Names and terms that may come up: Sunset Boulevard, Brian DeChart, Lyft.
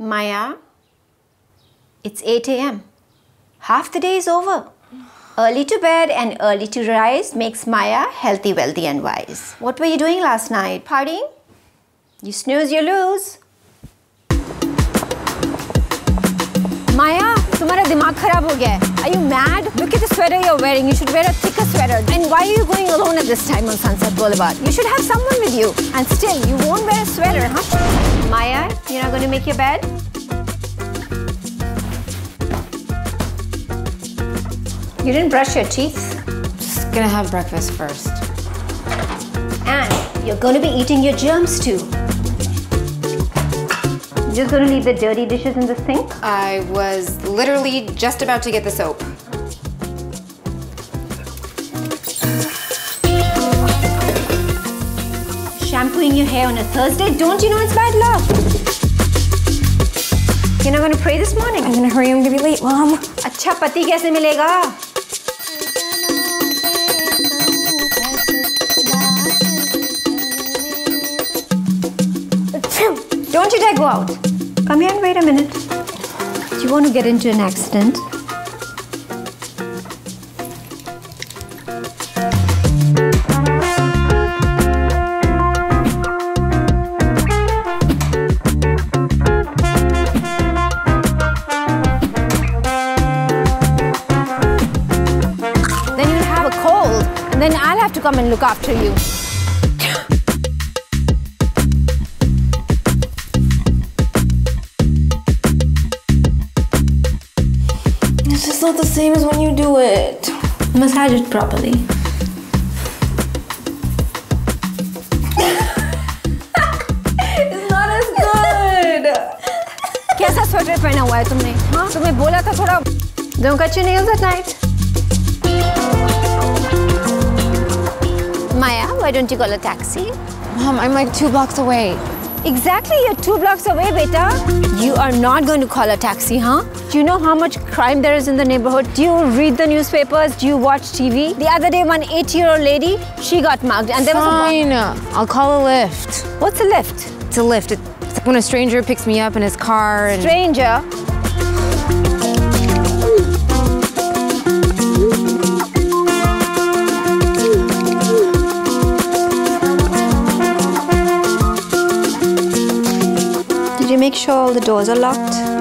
Maya, it's 8 a.m. Half the day is over. Early to bed and early to rise makes Maya healthy, wealthy and wise. What were you doing last night? Partying? You snooze, you lose. Maya, tumhara dimag kharab ho gaya hai. Are you mad? Look at the sweater you're wearing. You should wear a thicker sweater. And why are you going alone at this time on Sunset Boulevard? You should have someone with you. And still, you won't wear a sweater, huh? Maya, you're not going to make your bed? You didn't brush your teeth? Just gonna have breakfast first. And you're gonna be eating your germs too. You're just gonna leave the dirty dishes in the sink? I was literally just about to get the soap. Shampooing your hair on a Thursday? Don't you know it's bad luck? You're not gonna pray this morning? I'm gonna hurry, I'm gonna be late, Mom. Achha pati kaise milega? Don't you dare go out. Come here and wait a minute. Do you want to get into an accident? Then you'll have a cold, and then I'll have to come and look after you. It's not the same as when you do it. Massage it properly. It's not as good. Kaisa sweater pehna hua hai tumne? Huh? Tumhe bola tha thoda. Don't cut your nails at night. Maya, why don't you call a taxi? Mom, I'm like 2 blocks away. Exactly, you're 2 blocks away, beta. You are not going to call a taxi, huh? Do you know how much crime there is in the neighborhood? Do you read the newspapers? Do you watch TV? The other day, one 80-year-old lady, she got mugged and there was a... Fine, I'll call a Lyft. What's a Lyft? It's a Lyft. It's like when a stranger picks me up in his car and... Stranger? Make sure all the doors are locked.